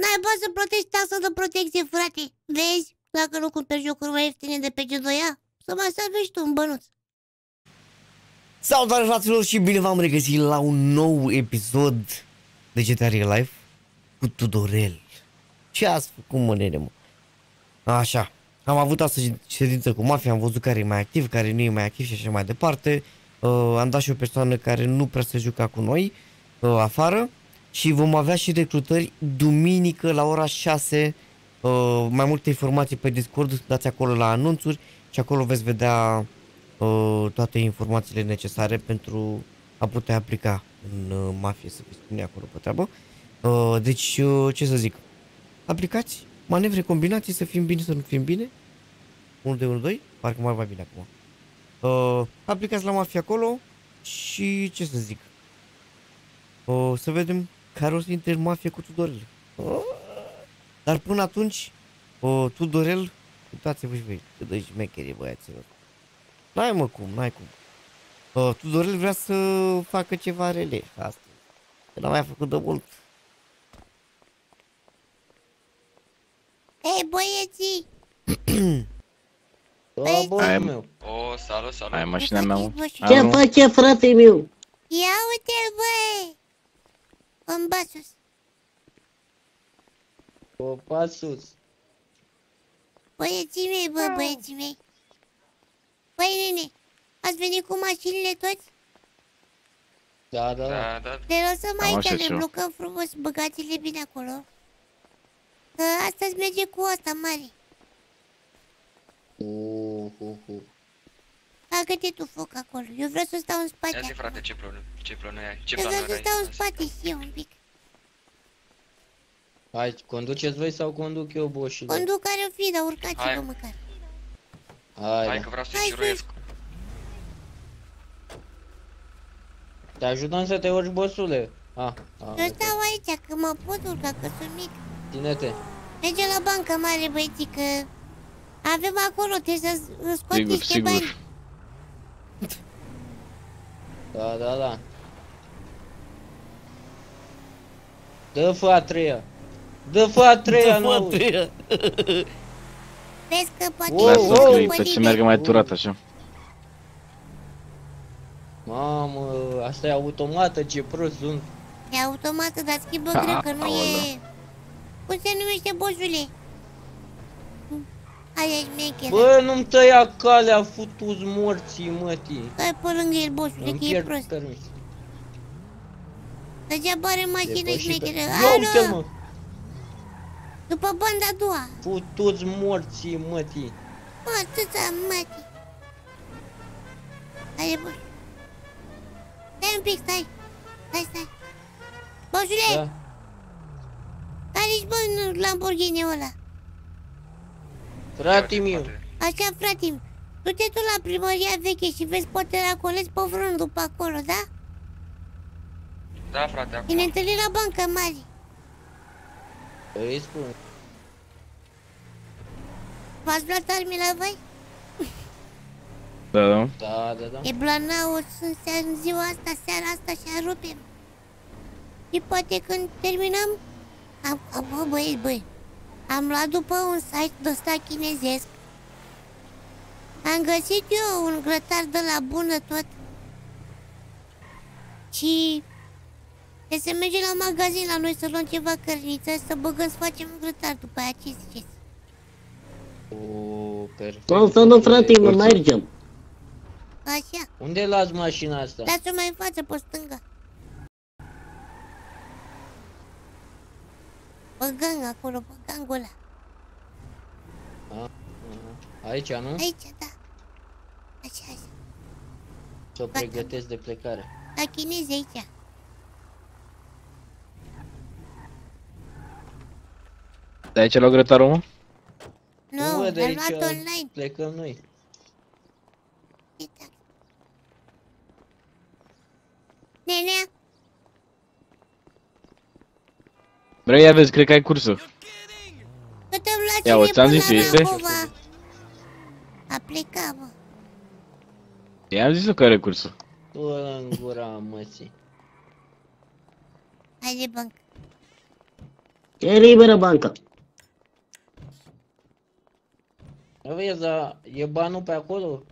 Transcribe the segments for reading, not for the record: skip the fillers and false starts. N-ai bani să plătești taxa de protecție, frate. Vezi? Dacă nu cumperi jocuri mai ieftine de pe G2A, să mai salvești tu un bănuț. Salutare, fraților, și bine v-am regăsit la un nou episod de GTA Real Life cu Tudorel. Ce ați făcut, mă, nene, mă? Așa, am avut astăzi ședință cu mafia, am văzut care e mai activ, care nu e mai activ și așa mai departe. Am dat și o persoană care nu prea se juca cu noi afară. Și vom avea și recrutări duminică la ora 6. Mai multe informații pe Discord, dați acolo la anunțuri și acolo veți vedea toate informațiile necesare pentru a putea aplica în mafie, să vă spune acolo pe treabă. Deci, ce să zic, aplicați manevre, combinații, să fim bine, să nu fim bine. 1, 2, 1, 2, parcă mai bine acum. Aplicați la mafie acolo și ce să zic, să vedem care o să intre în mafie cu Tudorel. Dar până atunci, Tudorel, uitați-vă și voi, că dă șmecherii, băiaților. N-ai, mă, cum, n-ai cum. Tudorel vrea să facă ceva rele astăzi, că n-a mai făcut de mult. Hei, băieții! Băieții meu! O, salut, salut! Ai mașina mea, mă? Ce face, frate meu? Ia uite-l, băi! În basus! Opa, sus! Băieții mei, bă, băieții mei! Băi, nene, ați venit cu mașinile toți? Da, da, da, da. Le lăsăm aici, le blocăm frumos, băgați-le bine acolo. Că astăzi merge cu asta mare. Agă-te tu foc acolo, eu vreau să stau în spate. Ia zi, frate, ce planuri ai? Eu vreau să stau în spate și eu un pic. Hai, conduceți voi sau conduc eu, boșile? Conduc care-o fi, dar urcați-vă măcar. Hai că vreau să-i șiruiesc. Te ajutăm să te urci, bosule. Eu stau aici, că mă pot urca, că sunt mic. Ține-te. Merge la bancă mare, băieții, că avem acolo, trebuie să scoți niște bani. Da, da, da. Dă-fă a treia. Dă-fă a treia, nu auzi. Vezi că poate să meargă mai turat așa. Mamă, asta e automată, ce prost sunt. E automată, dar schimbă greu, că nu e... Cum se numește, bozule? Aia-i șmecheră. Bă, nu-mi tăia calea, futu-ți morții, mătii. Stai pe lângă el, bozule, că e prost. Degeaba are mașină șmecheră. Alo! După banda a doua. Putuți morții, mătii. Mă, atâta, mătii. Hai, bă. Stai un pic, stai. Stai. Băjule! Da. Care-și, bă, în Lamborghini-ul ăla? Frate meu. Așa, frate meu. Du-te tu la primăria veche și vezi, poate racolezi pe vreun după acolo, da? Da, frate, acolo. Și ne întâlnim la banca mare. Îi spun. V-ați luat armile voi? Da, da. E blanau, sunt în ziua asta, seara asta și arupem. Și poate când terminăm, am luat după un site de ăsta chinezesc. Am găsit eu un grătar de la bună tot. Și... trebuie să mergem la magazin la noi să luăm ceva cărniță, să băgăm, să facem un grătar după aia, ce ziceți? Ooo, perfect. O să nu, frate, mă, mergem. Așa. Unde las mașina asta? Las-o mai în față, pe stânga. Pe gang acolo, pe gangul ăla. Aici, nu? Aici, da. Așa. Să o pregătesc de plecare. La chinezi aici. De aici luau grătarul, mă? Nu, am luat online. Plecăm noi. Exact. Nenea? Băi, ia vezi, cred că ai cursul. Că te-am luat și nebuna Rahova. A plecat, mă. I-am zis-o că are cursul. Tu ăla în gura măsii. Hai de bancă. È libera banca. Vezi, dar e banul pe acolo?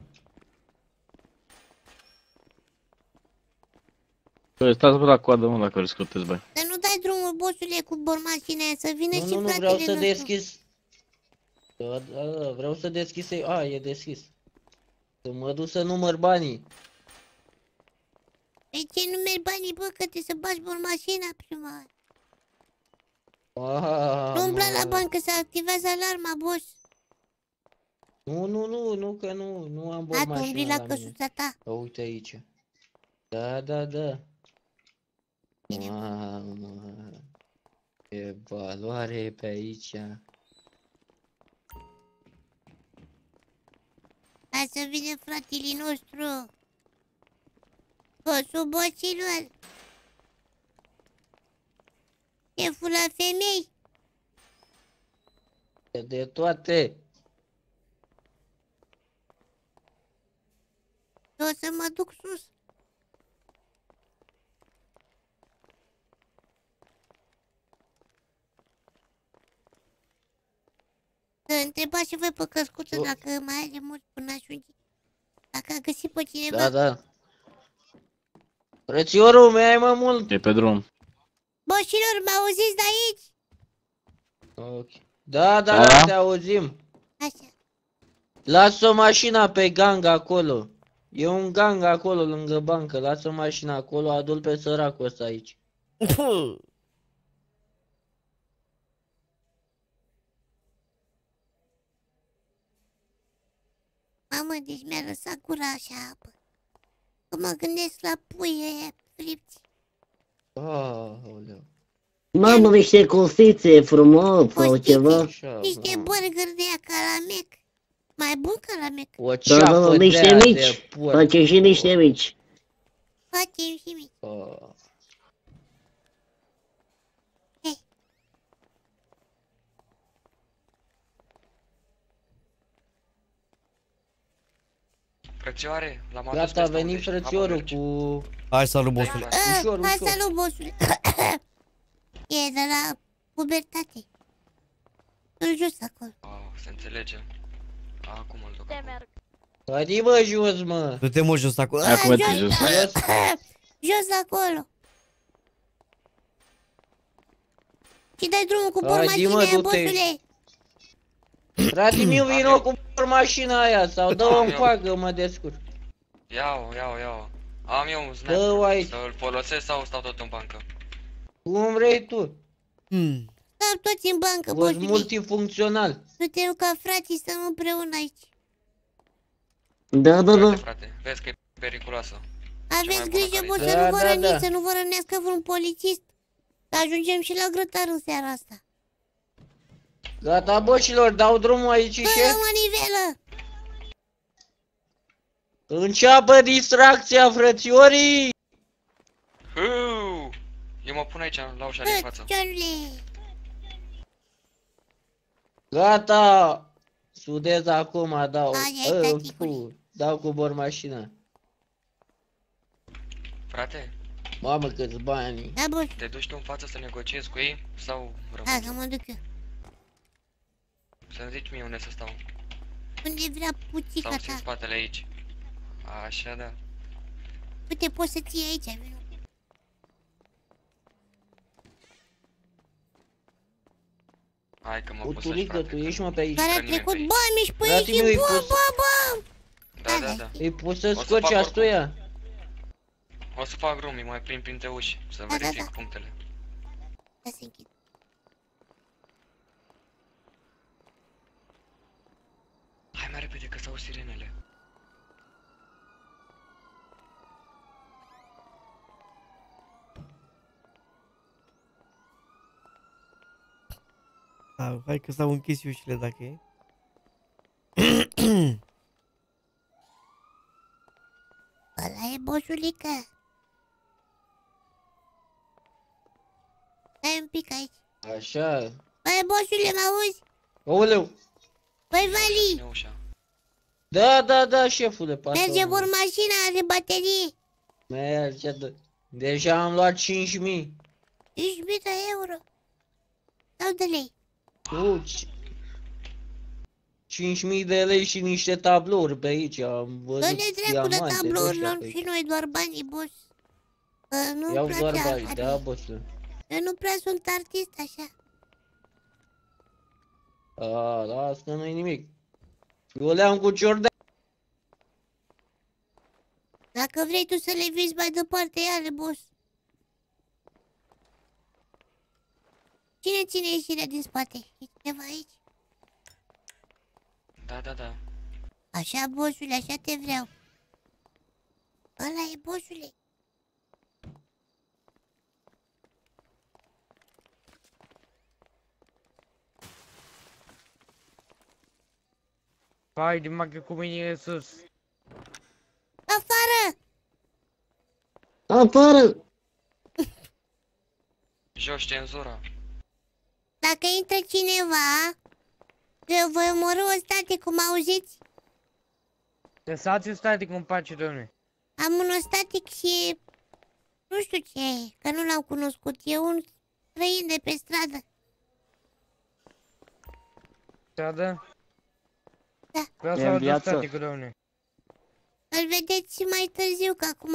Păi, stați la coadă, mă, dacă riscoteți bani. Dar nu dai drumul, bossule, cu bormașina aia, să vină și fratele nostru. Nu, vreau să deschis. Da, vreau să deschis. A, e deschis. Să mă duc să număr banii. Păi ce numeri banii, bă, că te să bagi bormașina prima oară. Nu umbla la bancă, se activează alarma, boss. Nu, că nu am bormașina. Atunci umbli la căsuța ta. Uite aici. Da. Mamă, ce valoare e pe aici. Hai să vină fratele nostru. Bossul boților. Cheful la femei. De toate. Eu o să mă duc sus. Întrebați și voi pe căscuță dacă mai are mult până ajunge. Dacă a găsit pe cineva. Da. Frățiorul, mi-ai mai mult. E pe drum. Boșilor, m-auziți de aici? Ok. Da, te auzim. Așa. Lasă o mașină pe gang acolo. E un gang acolo lângă bancă. Lasă o mașină acolo, adu-l pe săracul ăsta aici. Mamă, deci mi-a lăsat gura așa apă. Că mă gândesc la puii aia fripți. Aoleu. Mamă, niște costițe frumos sau ceva. Niște burgeri de aia, calamec. Mai bun calamec. O ceapă de niște mici. Facem și niște mici. Frățioare, l-am adus. Gata, a venit frățiorul cu... Hai, salut, bossule. Hai, salut, bossule. E de la pubertate. Îl jos acolo. Se înțelege. Acum îl duc acolo. Hai, mă, jos, mă. Du-te, mă, jos acolo. Acum e jos. Jos acolo. Și dai drumul cu bormașina aia, bossule. Frate meu, vino cu mașina aia sau dă-o în coagă, mă descurc. Iau. Am eu un sniper, să-l folosesc sau stau tot în bancă? Cum vrei tu. Stau toți în bancă, bossule. Multifuncțional. Suntem ca frații, stăm împreună aici. Da. Frate, vezi că e periculoasă. Aveți grijă, boss, să nu vă răniți, să nu vă rănească vreun polițist. Să ajungem și la grătar în seara asta. Gata, boșilor, dau drumul aici și... Fără manivelă! Înceapă distracția, frățiorii! Eu mă pun aici, la ușa din față. Gata! Sudez acum, dau... dau cu bormașina. Frate? Mamă, câți bani! Te duci tu în față să negociezi cu ei? Sau rămâi? Hai, că mă duc eu. Să-mi zici mie unde să stau. Unde vrea puțica ta. Stau în spatele aici. Așa, da. Uite, poți să ții aici, vino. Hai că mă pusă-și, frate. Tu ești, mă, pe aici. Care a trecut, bă, mi-și pe aici, bă! Da. Îi poți să scoci astuia. O să fac roaming, îi mai prind printre uși. Să verific punctele. Da, se închid. Hai mai repede că s-au sirenele. Hai că s-au închis ușile dacă e. Ăla e bosulică. Stai un pic aici. Așa. Băi, bosule, mă auzi? Aoleu! Păi, Vali! Da, șefule, pasă. Merge bormașina, are baterie. Merge, deja am luat 5.000 de euro. de lei. 5.000 de lei și niște tablouri pe aici, am văzut. Dă-ne dracule tablourilor și noi doar banii, boss. Iau doar banii, da, bossul? Eu nu prea sunt artist, așa. A, da, asta nu-i nimic. Eu le-am cu Jordan. Dacă vrei tu să le vezi mai departe, ia-le, boss. Cine ține ieșirea din spate? E cineva aici? Da, da, da. Așa, bossule, așa te vreau. Ăla e, bossule. Hai, de magă cu mine în sus. Afară! Afară! Joci tenzura. Dacă intră cineva, eu voi omorâ o static, cum auziți? Lăsați-o static în pace, domnule. Am un static și nu știu ce e, că nu l-am cunoscut. E un străin de pe stradă. Stradă? Da. Vreau să aud staticul, domnule. Îl vedeți mai târziu, că acum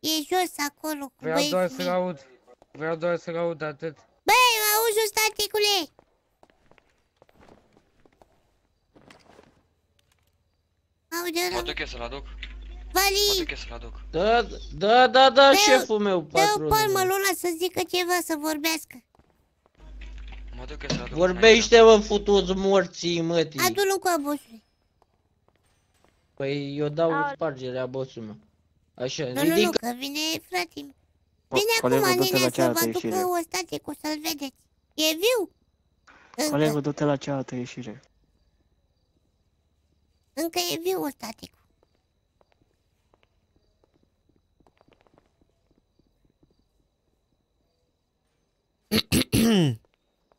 e jos acolo cu băieții. Vreau doar să-l aud. Vreau doar să-l aud, atât. Băi, mă auzi-o, staticule! Mă duc eu să-l aduc. Vali! Mă duc eu să-l aduc. Da, da, da, da, șeful meu, patronul. Dă-o palmă lui ăla să zică ceva, să vorbească. Mă duc eu să-l aduc. Vorbește, mă, futu-ți morții, mătii. Adu-l încoa, bossule. Păi, eu dau spargerea, bossul meu. Așa, ridică. Nu, nu, că vine frate-mi. Bine acum, nenea, să vă ducă o staticul, să-l vedeți. E viu? Colegul, du-te la cealaltă ieșire. Încă e viu staticul.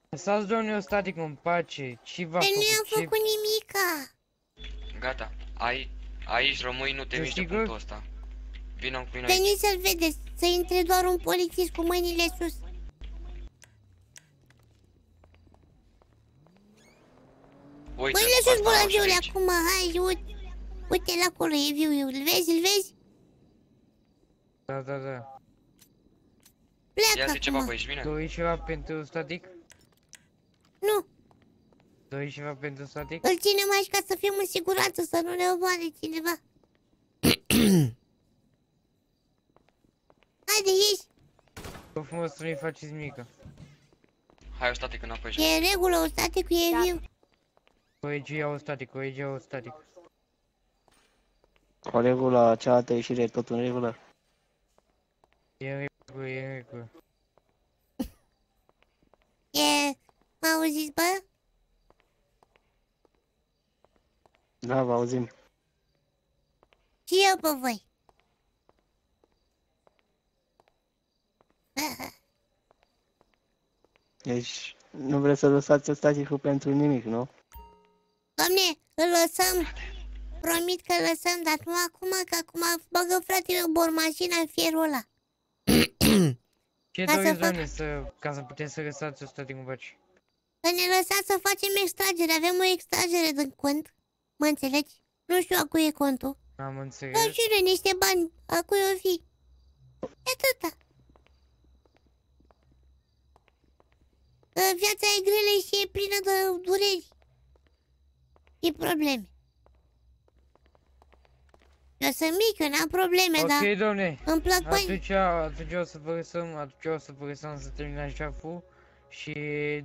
Lăsați domnul staticul în pace, ce v-a făcut? Nu i-am făcut nimica. Gata, aici rămâi, nu te miști punctul ăsta. Vino cu mine aici. Veniți să-l vedeți, să intre doar un polițist cu mâinile sus. Uite, mâinile sus, bolăviule, acum, hai, uite-l acolo, e viu, îl vezi, îl vezi? Da, da, da. Pleacă acum. Ia zi ceva, băi, ești bine? Doi ceva pentru static? Nu. Doi ceva pentru static? Îl ținem aici ca să fim în siguranță, să nu ne omoare cineva. Haide, ieși! Vă frumos să nu-i faceți mică. Hai, o static înapoi, jos. E regulă, o static e viu. Colegii au static, colegii au static. O regulă, cealaltă ieșire e tot în regulă? E în regulă, e în regulă. E... m-auziți, bă? Da, vă auzim. Și eu pe voi. Deci, nu vreți să lăsați staticul pentru nimic, nu? Doamne, îl lăsăm. Promit că îl lăsăm, dar nu acum, că acum bagă fratele bormașina în fierul ăla. Ce doriți, doamne, ca să puteți să lăsați staticul în pace? Să ne lăsați să facem extragere, avem o extragere din cont. Mă înțelegi? Nu știu a cui e contul. Am înțeles. Dar jură, niște bani, a cui o fi. E atâta. Viața e grele și e plină de dureri și probleme. Eu sunt mic, eu n-am probleme, okay, dar domne, îmi plac bani. Atunci o să vă lăsăm, să terminați șaful și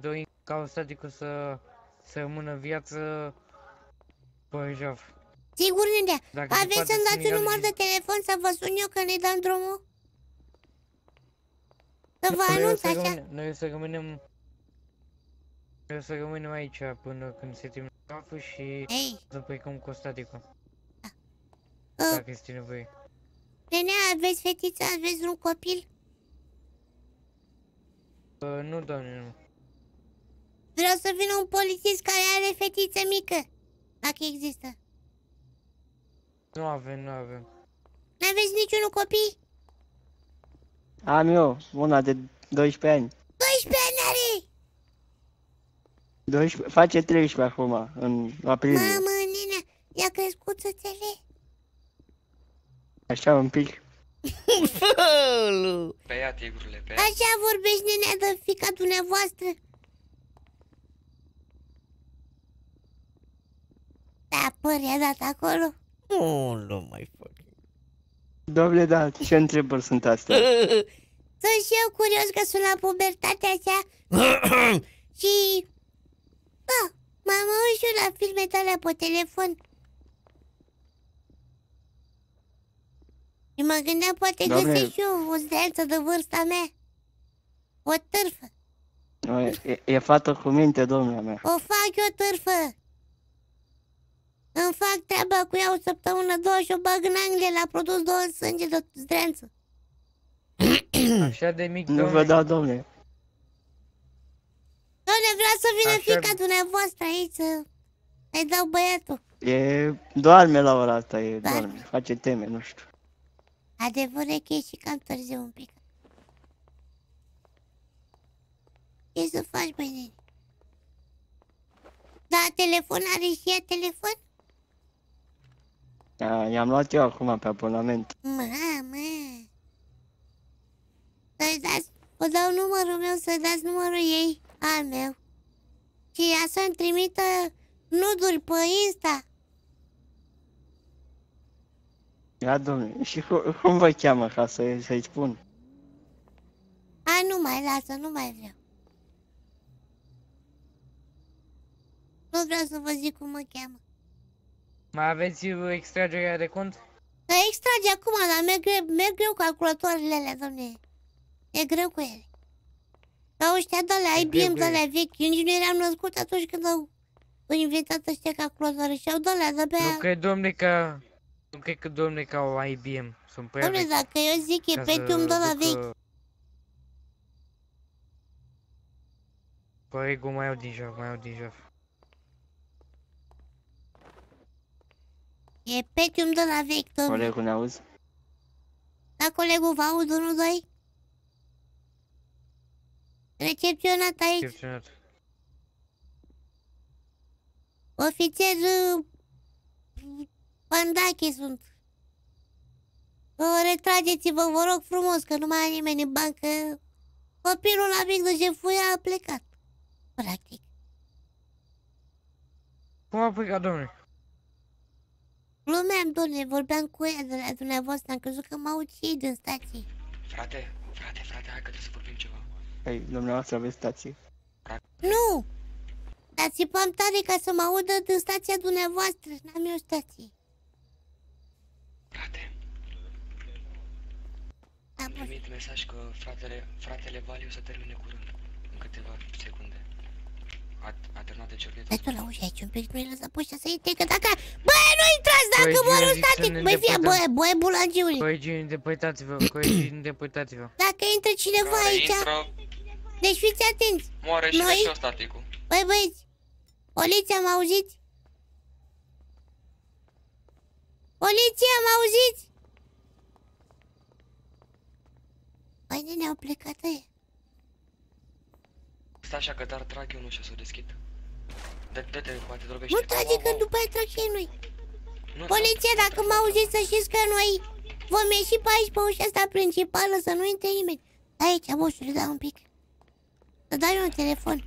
dorim ca o staticul să rămână viață pe jaf. Sigur, nendea. Aveți să-mi dați un număr de telefon să vă sun eu că ne dăm drumul? Să vă anunț așa? Noi o să rămânem... Vreau să rămânem aici până când se termină capul și să plecăm cu staticul. Dacă este nevoie. Nenea, aveți fetița? Aveți un copil? Nu, doamne, nu. Vreau să vină un polițist care are fetiță mică, dacă există. Nu avem, nu avem. N-aveți niciunul copii? Am eu, una de 12 ani. 12 ani are! 12, face 13 acum, în aprilie. Mamă, nene, i-a crescut țățele? Așa, un pic. Fălu! Pe ea, tigurile, pe ea. Așa vorbești, nenea, de fica dumneavoastră. Da, păr, i-a dat acolo. Nu, nu mai fac. Doamne, da, ce întrebări sunt astea? Sunt și eu curios că sunt la pubertatea așa. Și... bă, m-am uit și eu la filme tale pe telefon. Și mă gândeam, poate găsești și eu o zdeanță de vârsta mea. O târfă. E fată cu minte, domnule mea. O fac eu târfă. Îmi fac treaba cu ea o săptămână, două și o bag în Anglia, la produs două sânge de zdreanță. Așa de mic, domnule. Nu vă dau, domnule. Domnule, vreau să vină așa... fiica dumneavoastră aici, să-i dau băiatul. E... doarme la ora asta, e doarme, face teme, nu știu. Adevărul e că e și cam târziu un pic. Ce să faci, băi, nene? Da, telefon are și ea telefon? Da, i-am luat eu acum pe abonament. Mamă! Să-i dați, vă dau numărul meu, să-i dați numărul ei, al meu. Și ea să-mi trimită nuduri pe Insta. Da, domnule, și cum vă cheamă ca să-i spun? A, nu mai lasă, nu mai vreau. Nu vreau să vă zic cum mă cheamă. Mai aveți extragerea de cont? Să extrage acum, dar merg greu cu calculatoarele alea, domnule. E greu cu ele. Ca ăștia de la IBM, de la vechi. Eu nici nu eram născut atunci când au inventat ăștia calculatoare și au de alea de pe... Nu cred, domnule, că... nu cred că, domnule, ca o IBM. Sunt prea vechi. Domnule, dacă eu zic e Pentium de la vechi. Colegul mai au din joc, mai au din joc. E Pentium de la vechi, domnule. Colegul ne auzi? Da, colegul vă aud, 1-2. Recepționat aici. Recepționat. Ofițer... pandache sunt. Retrageți-vă, vă rog frumos, că nu mai are nimeni în bancă. Copilul amic de jefuia a plecat. Practic. Cum a plecat, domnule? Glumeam, domnule, vorbeam cu ea de la dumneavoastră, am crezut că mă aud și ei din stație. Frate, frate, hai că trebuie să vorbim ceva. Hai, dumneavoastră aveți stație? Nu! Dar țipam tare ca să mă audă din stația dumneavoastră, n-am eu stație. Frate, am primit mesaj că fratele Vali o să termine curând, în câteva secunde. A terminat de cernetă. Dă-te la ușa aici un pic, nu-i lăsa pe ăștia să intre, că dacă... bă, nu intrați, dacă mor un static! Băi, fie, băi, bulangiule! Colegii, îndepărtați-vă, colegii, îndepărtați-vă. Dacă intră cineva aici... deci fiți atenți! Moare și de-așa staticul. Băi, băieți, poliția, mă auziți? Poliția, mă auziți? Băi, nene, au plecat aia. Stai așa că dar trag eu, nu știu să o deschid. Dă-te, poate drobește. Nu trage că după aia trag și noi. Poliția, dacă mă auziți, să știți că noi vom ieși pe aici, pe ușa asta principală, să nu intre nimeni. Aici, boșule, da un pic. Să dai eu un telefon.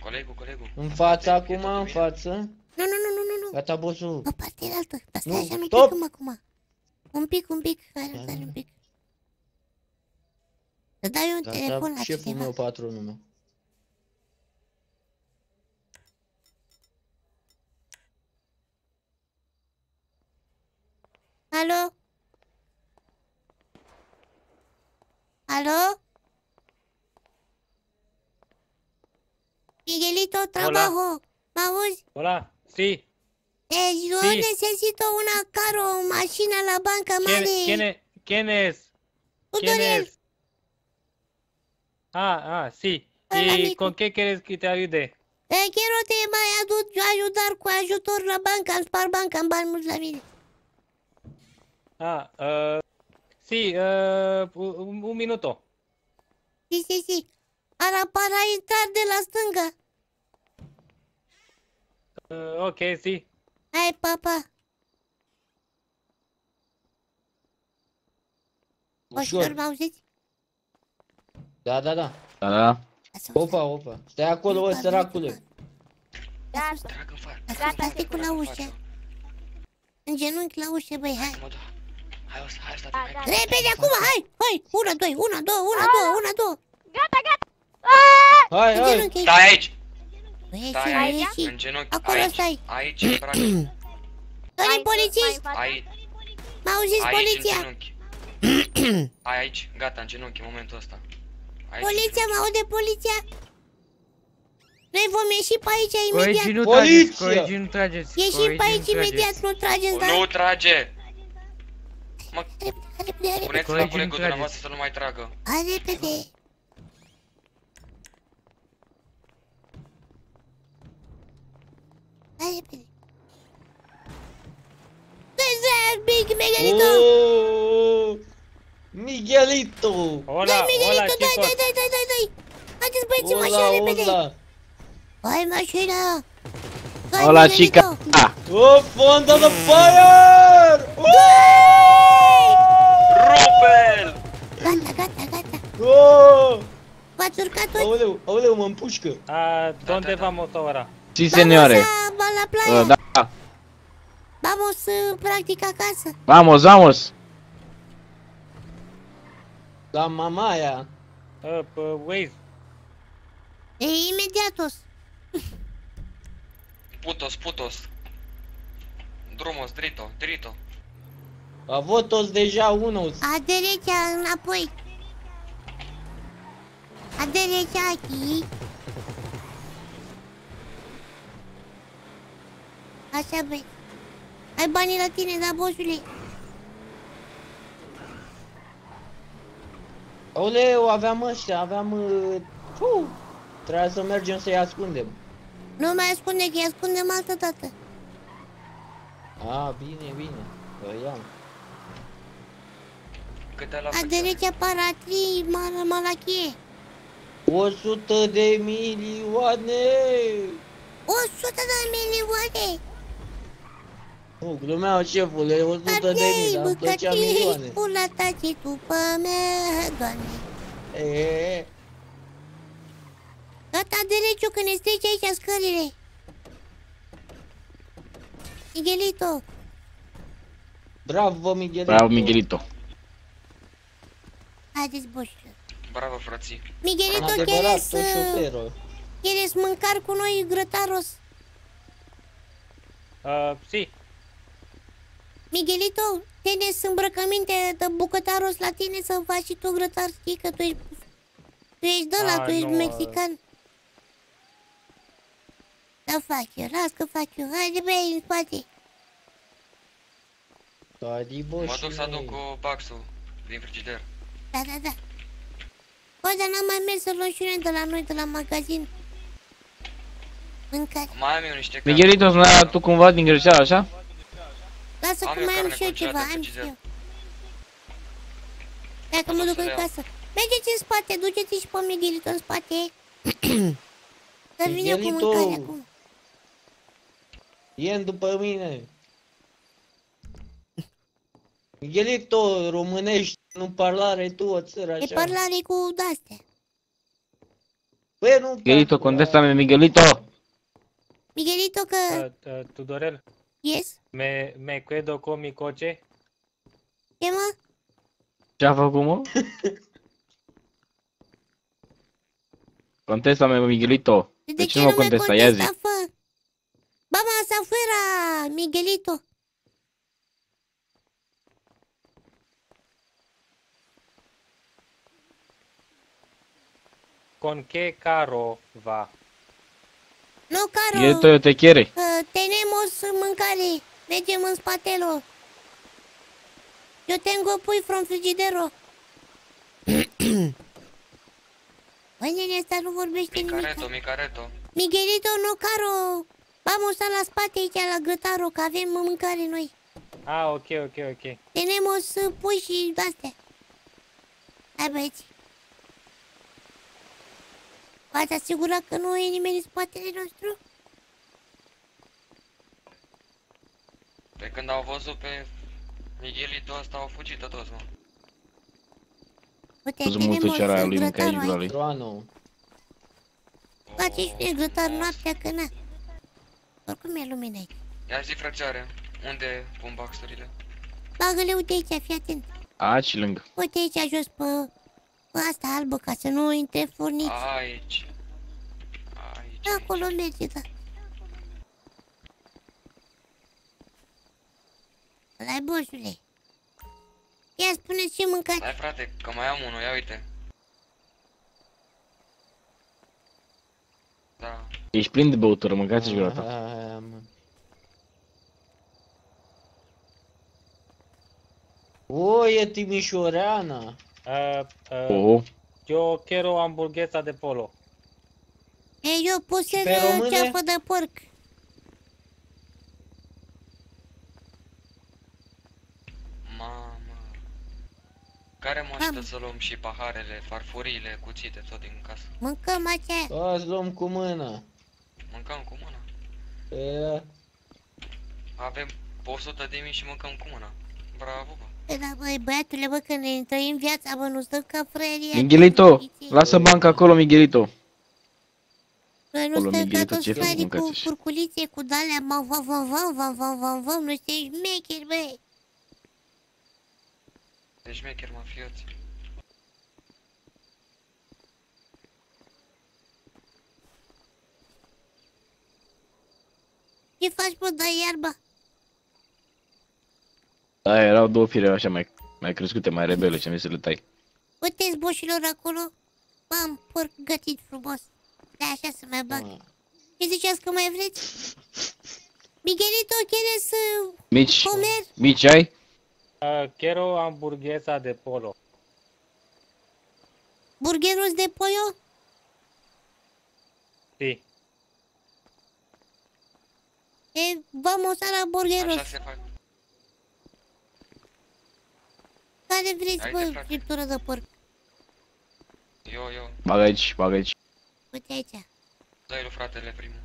Colegul. În față acum, în față. Nu. Gata, bosul. O parte e altă. Asta așa nu plecăm acum. Un pic. Arătare un pic. Să dai eu un telefon la cineva. Șeful meu, patronul meu. Alo? Alo? Miguelito, trabajo. ¿Me auzi? Hola, sí. Yo necesito una carro o máquina a la banca, madre. ¿Quién es? Tudorel. Ah, sí. ¿Y con qué quieres que te ayude? Quiero te ayudar con ayudar la banca, al Sparbanca, en Balmus la vida. Sí, un minuto. Sí. Ar aparaintar de la stânga. Ok, zi. Hai, papa. Ușor, m-auziți? Da, da, da. Da, da. Opa, opa. Stai acolo, o, săracule. Da, gata, stai cu la ușă. În genunchi la ușă, băi, hai. Repede acum, hai, hai. Una, doi, una, două, una, două, una, două. Gata, gata. Hai, hai. Stai aici. Stai aici, în genunchi. Acolo stai. Aici, frate. Dă-ne polițiști. M-auziți, poliția. Aici, gata, în genunchi, în momentul ăsta. Poliția, mă aude poliția. Noi vom ieși pe aici imediat. Colegii nu trageți, colegii nu trageți. Ieșim pe aici imediat, nu trageți, da? Nu trage! Mă, puneți la colegul dumneavoastră să nu mai tragă. A, repede! A, repede! Big Miguelito! Miguelito! Dai, Miguelito, dai, dai, dai, dai, dai, dai! Haideți, băieți, mașina, repede! Hai, mașina! Hai, Hola, chica! Oh, on the fire! Rupel! Gata, gata, gata! V-ați urcat toți? Aoleu, aoleu, mă împușcă! Donde vamos ahora? Si, señores! Vamos la playa! Da! Vamos, practic, acasă! Vamos, vamos! La mamaia! Wait! E imediatos! Putos, putos. Drumos, drito, drito. A votos deja unul. A derecha înapoi. A derecha aici. Așa, băi. Ai banii la tine, da, bossule? Oleu, aveam ăștia, aveam... Trebuie să mergem să-i ascundem. Nu mai ascunde, că-i ascundem altă dată. A, bine, bine. Îi iau. A derecea paratrii, malachie. 100 de milioane. 100 de milioane. Nu, glumeau, șefule, 100 de mii, dar îmi plăcea milioane. Pula ta ce după mea, Doamne. Eee. Gata, deleciu, că ne strici aici scările. Miguelito. Bravo, Miguelito. Bravo, Miguelito. Haideți, boșule. Bravo, frății. Miguelito, quieres mâncar cu noi grătaros? Si. Miguelito, tienes îmbrăcăminte de bucătaros la tine să faci și tu grătar, știi că tu ești... Tu ești de la, tu ești mexican. Da, fac eu, las că fac eu, haide băi, în spate. Mă duc să aduc cu baxul din frigider. Da, da, da. Bă, dar n-am mai mers să luăm și noi de la noi, de la magazin. Mâncare. Mai am eu niște carne. Miguelito, îți mai tu cumva din greșeală, așa? Lasă că mai am și eu ceva, am și eu. Dacă mă duc în casă. Mergeți în spate, duceți și pe Miguelito în spate. Dar vine cu mâncare acum. Ien după mine. Miguelito, românești, nu parlare tu o țără așa. E parlare cu de-astea. Păi nu... Miguelito, contesta-mi, Miguelito. Miguelito, că... Tudorel. Yes? Me credo comi coce? Ce, mă? Ce-a făcut, mă? Contesta-me, Miguelito. De ce nu mă contesta? Ia zi. Vamos afuera, Miguelito. Con qué carro va? No carro. Miguelito, eu te quiere. Tenemos mâncare. Mergem în spatelo. Eu tengo pui from frigidero. Băi, nene, asta nu vorbește nimic. Micareto, Micareto. Miguelito, no caro. Vamos a la spate aici, la grătaro, că avem mâncare noi. Ah, ok, ok, ok. Tenemos pui și de-astea. Hai, băieți. V-ați asigurat că nu e nimeni în spatele nostru? De când au văzut pe Miguelito ăsta, au fugit de toți, mă. Uite, tine mă, sunt grătar aici. Face și e grătar noaptea, că na. Oricum e lumină aici. Ia-mi zi, frățioare, unde pun boxurile? Bagă-le, uite aici, fii atent. Aici, lângă. Uite aici, jos pe... asta albă, ca să nu intre furnici. Aici. Aici. Acolo merge, da. Ăla-i, boșule. Ia spune-ți ce mâncați. Hai, frate, că mai am unul, ia uite. Da. Ești plin de băutură, mâncați-și gura ta. O, e timișoreana. Eu quero hamburguesa de polo. Eu pusez ceapă de porc. Mama. Care mă ajută să luăm și paharele, farfurile, cuțite, tot din casă? Mâncăm aceea. Azi luăm cu mâna. Mâncăm cu mâna? E... Avem 100.000 și mâncăm cu mâna. Bravo, bă. Da, băi, băiatule, bă, că ne întâlnim viața, bă, nu stăm ca fraieria. Miguelito, lasă banca acolo, Miguelito. Bă, nu stăm ca toți fraierii cu furculițe, cu dalea, mă, vă, nu știi, ești șmecher, băi. Ești șmecher, mă, fioți. Ce faci, bă, dai iarba? Da, erau două fire așa mai crescute, mai rebele, ce-am zis să le tai. Uite-ți, boșilor, acolo. Bam, porc gătit frumos. Da, așa să mai bag. Ce ziceați că mai vreți? Miguelito, quieres comer? Mici ai? Quiero hamburguesa de polo. Burgeros de pollo? Si. Vamos a la burgeros. Așa se fac. Care vreți, bă, friptură de porc? Eu. Bagă aici. Uite aici. Dă-i lui fratele primul.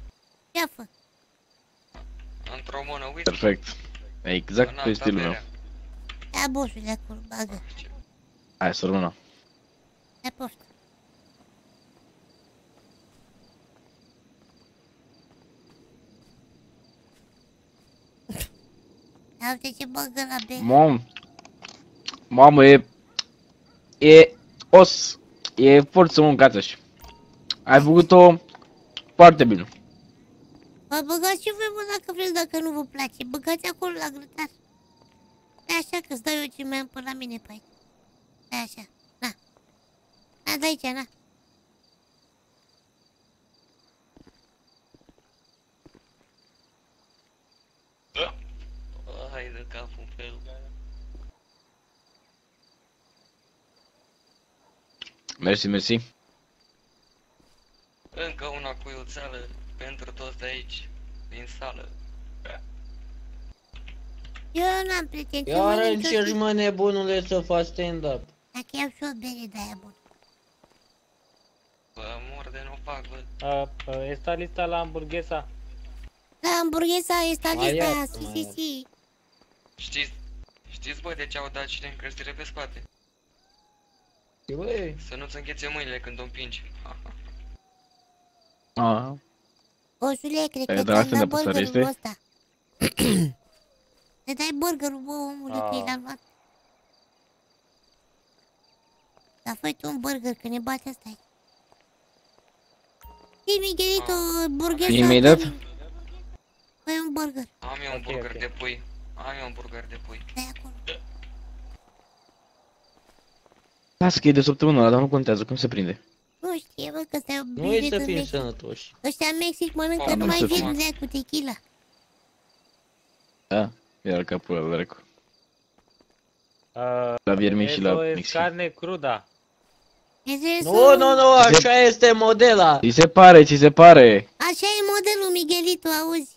Ia fă. Într-o mână, uite. Perfect. Exact pe stilul meu. Ia boșul de acolo, bagă. Hai să rămână. Ia poftă. Ia uite ce bagă la bere. Mom. Mamă, e os, e forță mâncați așa. Ai făcut-o foarte bine. Vă băgați și voi, mă, dacă vreți, dacă nu vă place. Băgați acolo la grătar. Așa că-ți dau eu ce mi-am până la mine pe aici. Așa, na. Na, dai aici, na. Hai de capul meu. Mersi. Încă una cu iuțeală pentru toți de aici, din sală. Eu n-am pretenții. Iar încerci, mă, nebunule, să faci stand-up. Dacă iau și o bere de-aia bună. Bă, mor de nu fac, bă. Este lista la hamburguesa? La hamburguesa, este lista, si. Știți, bă, de ce au dat cine încălzire pe spate? Băi. Să nu-ți înghețe mâinile când o împingi. Boșule, cred că ți-am dat burgerul ăsta. Te dai burgerul, bă, omule, că i-l-am luat. Dar fă-i tu un burger, că ne bate ăsta aici. Ii, Miguelito, burger sau... Imediat? Fă-i un burger. Am eu un burger de pui. Dă-i acolo. Lasă că e de săptămână ăla, dar nu contează, cum se prinde? Nu știe, bă, că stai obișnuit în Mexic. Sănătoși. Ăștia în Mexic mănâncă numai virdea cu tequila. Da, iar capul ăla, dracu. La viermi și la Mexic. Carne crudă. Nu, așa este modela. Ți se pare. Așa e modelul, Miguelito, auzi?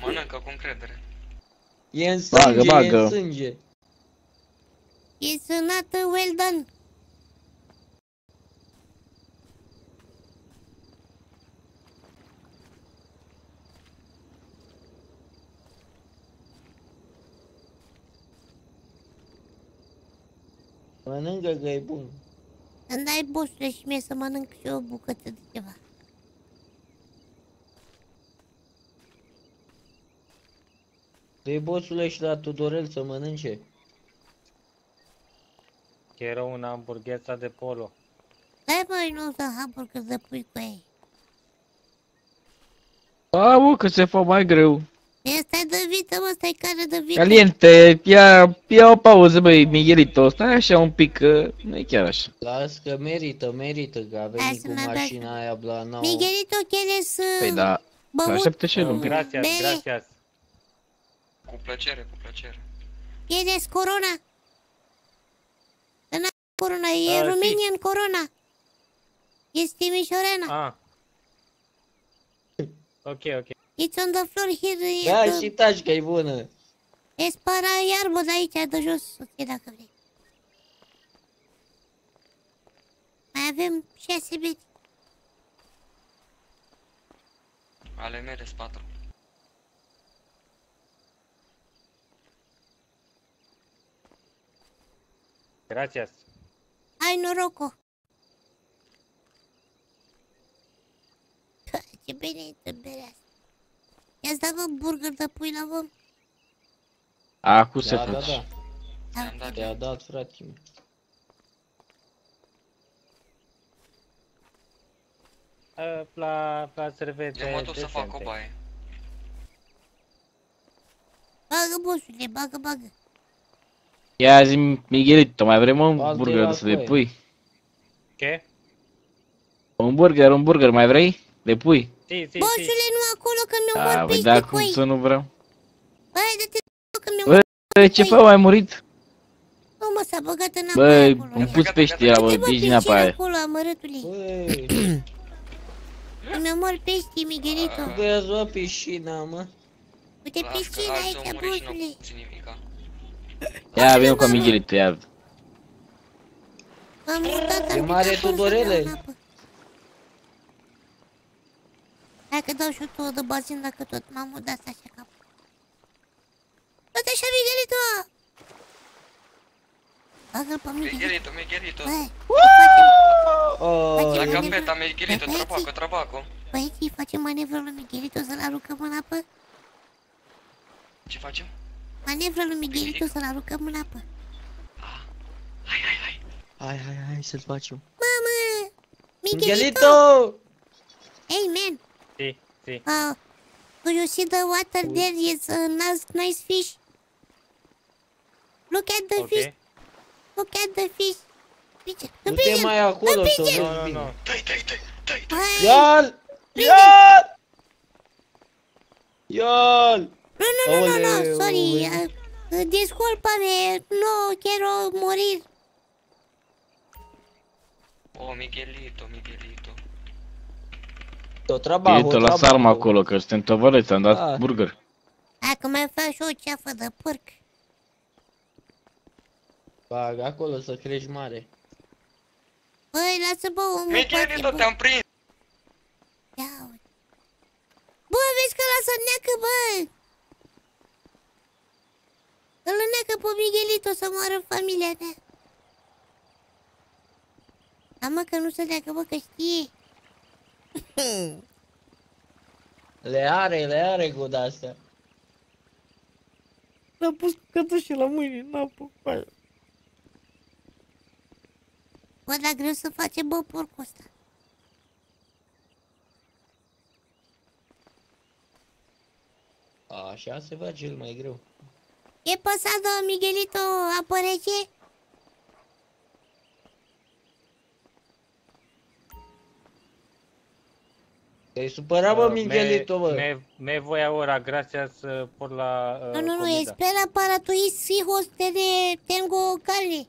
Mănâncă cu încredere. E în sânge, E sunată well done. Mănâncă că e bun. Îmi dai boșule și mie să mănânc și o bucăță de ceva. Dă-i boșule și la Tudorel să mănânce. Chiar una hamburgheța de polo. Dai băi, nu să hamburgher să pui cu ei. A, bă, că se fa mai greu. Stai de vită, mă, stai care de vită. Caliente, ia o pauză, băi, Miguelito, stai așa un pic, că nu-i chiar așa. Las că merită, că a venit cu mașina aia la nouă. Miguelito, chiar să... Păi da, așteaptă și lumea. Gracias. Cu plăcere. Chiar corona? N-am corona, e Romanian corona. Este Timișorena. Ah. Ok. It's on the floor here. Da, și taci că-i bună. E spara iarbă de aici, de jos, ok, dacă vrei. Mai avem 6 biti. Ale mele sunt 4. Gracias. Ai noroco. Ce bine e întâmplarea asta. I-ați dat vă burger de pui la vă? Acu se faci. Da. I-a dat frate-mi. La servete. Eu mă duc să fac o baie. Bagă, bossule, bagă. Ia zi, Miguelito, mai vrem un burger să le pui? Ce? Un burger, mai vrei? Le pui? Si. Bossule, nu acolo că mi-o mor pește de pui. Să nu vreau. Băi, dă-te că mi-o mor pește. Ce fă, ai murit? Nu mă, s-a băgat în apă acolo. Băi, îmi pus pește la bă, pește în apă aia. Acolo, amărâtule. Mi-o mor pește, Miguelito. Băi, ați luat piscina, mă. Uite, piscina aici, bossule. Ia, vin cu Miguelito, ia. M-am mutat, am picat Tudorele în apă. Hai că dau și o tuă de bazin dacă tot m-am udat așa cap. Tot așa, Miguelito! Bagă-l pe Miguelito! La capeta, Miguelito, trabaco! Băieții, facem manevră lui Miguelito să-l aruncăm în apă? Ce facem? Manevră lui Miguelito să-l aruncăm în apă. Hai! Hai să-l facem! Mamă! Miguelito! Hey, man! Si. Do you see the water there is a nice fish? Look at the fish. Nu te mai acolo să vezi. No. Dai. Ial. No, sorry. Disculpame, no quiero morir. Oh, Miguelito. Miguelito, lasă arma acolo, că suntem tovărăți, am dat burger. Dacă mai fac și o ceafă de porc. Bag acolo să crești mare. Băi, lasă bă, omul poate. Miguelito, te-am prins! Ia uite. Bă, vezi că lasă-l neacă, bă! Îl neacă pe Miguelito să moară familia mea. Da, mă, că nu se neacă, bă, că știe. Le are goda astea. L-a pus cu cătușii la mâini în apă. Bă, dar greu să face, bă, porcul ăsta. Așa se face cel mai greu. E păsadă, Miguelito, apă rece? Te-ai supărat, bă, Miguelito, bă! Me voy ahora, gracias por la comida. Nu, espera para tu hijos tengo carne.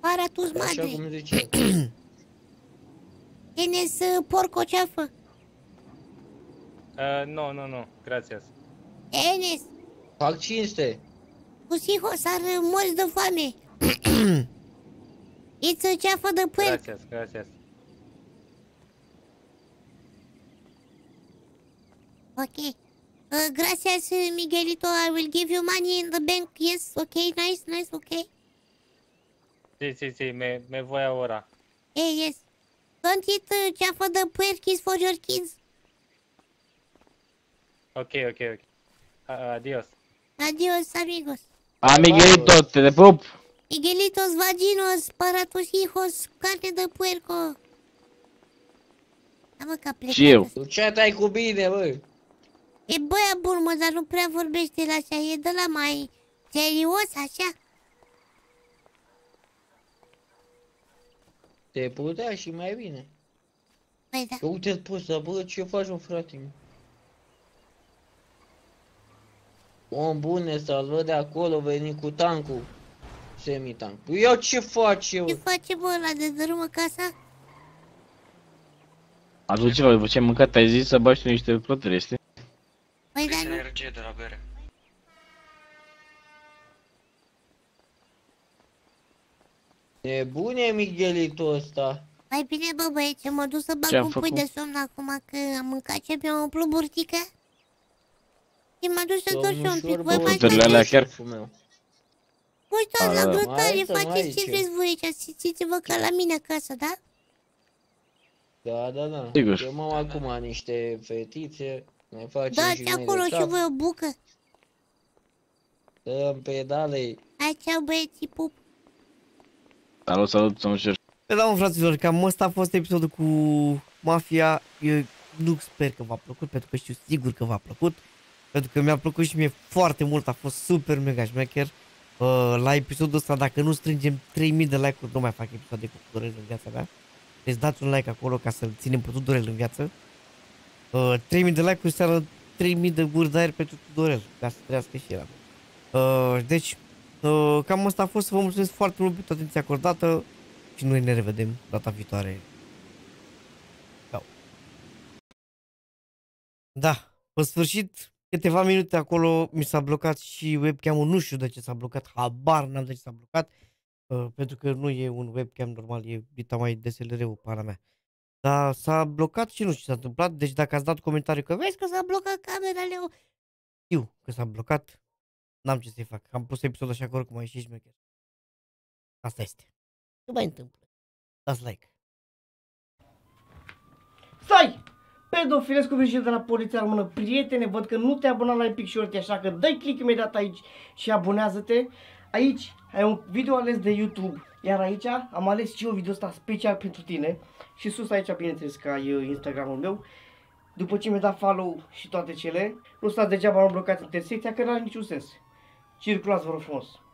Para tus madre. Așa cum zice. Tienes porco ceafă? No, gracias. Tienes. Fac cinste. Tus hijos ar morți de foame. It's ceafă de puerc. Gracias. Ok. Gracias, Miguelito. I will give you money in the bank. Yes, ok, nice, ok. Sì, me voy ahora. Yes. Don't eat just for the puerquis for your kids. Ok. Adios. Adios, amigos. Ah, Miguelito, te pup. Miguelitos, vaginos, para tus hijos, carne de puerco. Da, mă, că a plecat. Și eu. Ce dai cu bine, băi? E băia bun, mă, dar nu prea vorbește la așa, e de la mai serios, așa. Te putea și mai bine. Păi da. Că uite-l pusă, bă, ce faci, mă, frate -mi? Om bune, să-l văd de acolo, veni cu tancul. Semi-tank. Ia ce faci, eu? Ce face, bă, ăla de dărâmă casa? Aduce-vă, după ce ai mâncat, ai zis să bași niște plătări, este? Păi, da, nu. Energie de la bere. E bune, Miguelito ăsta. Mai bine, bă, băieți, mă duc să bag un pui de somn acum, că am mâncat ce mi-am umplut burtică. Și mă duc să dorș un pic, voi mai faceți. Uitați la grătare, faceți ce vreți voi aici, simțiți-vă ca la mine acasă, da? Da. Sigur. Eu m-am acum niște fetițe, ne facem da, și noi de acolo și voi o bucă. Dă-mi pedale. Hai, ceau băieții, pup. Salut, domnul. Da, fraților, cam ăsta a fost episodul cu Mafia. Eu nu sper că v-a plăcut, pentru că știu sigur că v-a plăcut. Pentru că mi-a plăcut și mie foarte mult, a fost super mega șmecher. La episodul ăsta, dacă nu strângem 3000 de like-uri, nu mai fac episoade cu Tudorel în viața mea. Deci dați un like acolo ca să-l ținem pe Tudorel în viață. 3000 de like-uri înseamnă 3000 de guri de aer pentru Tudorel, ca să trăiască și el. Deci, cam asta a fost. Vă mulțumesc foarte mult pentru atenția acordată și noi ne revedem data viitoare. Ciao. Da, în sfârșit. Câteva minute acolo mi s-a blocat și webcam-ul, nu știu de ce s-a blocat, habar n-am de ce s-a blocat, pentru că nu e un webcam normal, e bita mai DSLR-ul, pana mea. Dar s-a blocat și nu știu ce s-a întâmplat, deci dacă ați dat comentariu că vezi că s-a blocat camera, Leo, știu că s-a blocat, n-am ce să-i fac, am pus episodul așa acolo cum a ieșit șmecher. Asta este. Ce mai întâmplă? Dați like. Stai! Pedofilescu Virgil de la Poliția Română. Prietene, văd că nu te-ai abonat la Epic Shorty, așa că dai click imediat aici și abonează-te. Aici ai un video ales de YouTube, iar aici am ales și eu video ăsta special pentru tine. Și sus aici, bineînțeles, că ai Instagram-ul meu. După ce mi-ai dat follow și toate cele, nu stați degeaba, nu blocați intersecția, că n-are niciun sens. Circulați, vă rog frumos.